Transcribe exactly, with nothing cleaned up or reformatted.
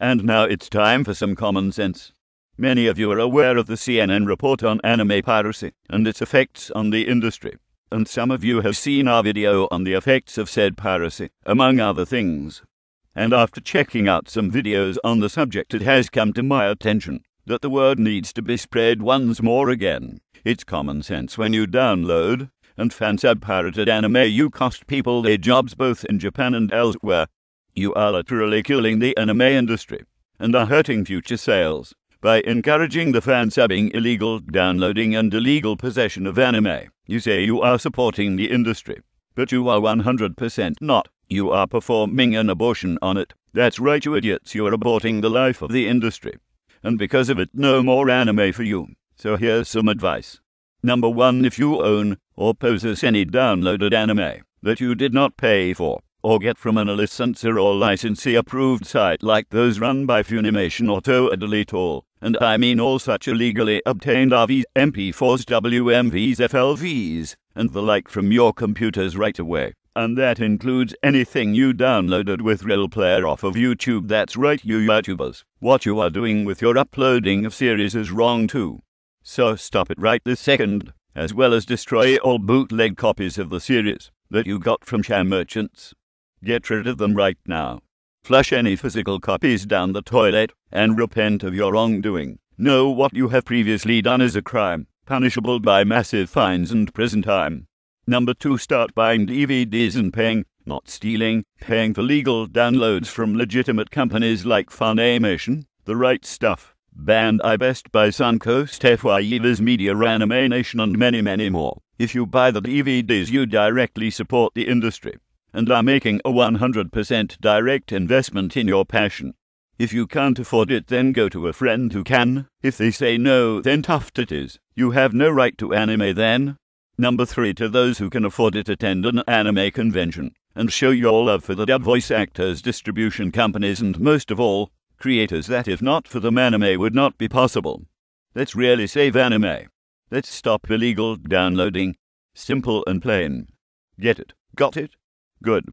And now it's time for some common sense. Many of you are aware of the C N N report on anime piracy and its effects on the industry. And some of you have seen our video on the effects of said piracy, among other things. And after checking out some videos on the subject, it has come to my attention that the word needs to be spread once more again. It's common sense when you download and fansub pirated anime, you cost people their jobs both in Japan and elsewhere. You are literally killing the anime industry and are hurting future sales by encouraging the fansubbing, illegal downloading and illegal possession of anime. You say you are supporting the industry, but you are one hundred percent not. You are performing an abortion on it. That's right, you idiots, you are aborting the life of the industry. And because of it, no more anime for you. So here's some advice. Number one, if you own or possess any downloaded anime that you did not pay for, or get from an licensor or licensee-approved site like those run by Funimation or Toei Delete All, and I mean all such illegally obtained R Vs, M P fours, W M Vs, F L Vs, and the like from your computers right away, and that includes anything you downloaded with Real Player off of YouTube. That's right, you YouTubers. What you are doing with your uploading of series is wrong too. So stop it right this second, as well as destroy all bootleg copies of the series that you got from sham merchants. Get rid of them right now. Flush any physical copies down the toilet and repent of your wrongdoing. Know what you have previously done is a crime, punishable by massive fines and prison time. Number two, start buying D V Ds and paying, not stealing, paying for legal downloads from legitimate companies like Funimation, The Right Stuff, Bandai, Best Buy, Suncoast, F Y E, Viz Media, Anime Nation and many many more. If you buy the D V Ds, you directly support the industry and are making a one hundred percent direct investment in your passion. If you can't afford it, then go to a friend who can. If they say no, then tough it is. You have no right to anime then. Number three, to those who can afford it, attend an anime convention and show your love for the dub voice actors, distribution companies and most of all, creators that if not for them, anime would not be possible. Let's really save anime. Let's stop illegal downloading. Simple and plain. Get it? Got it? Good.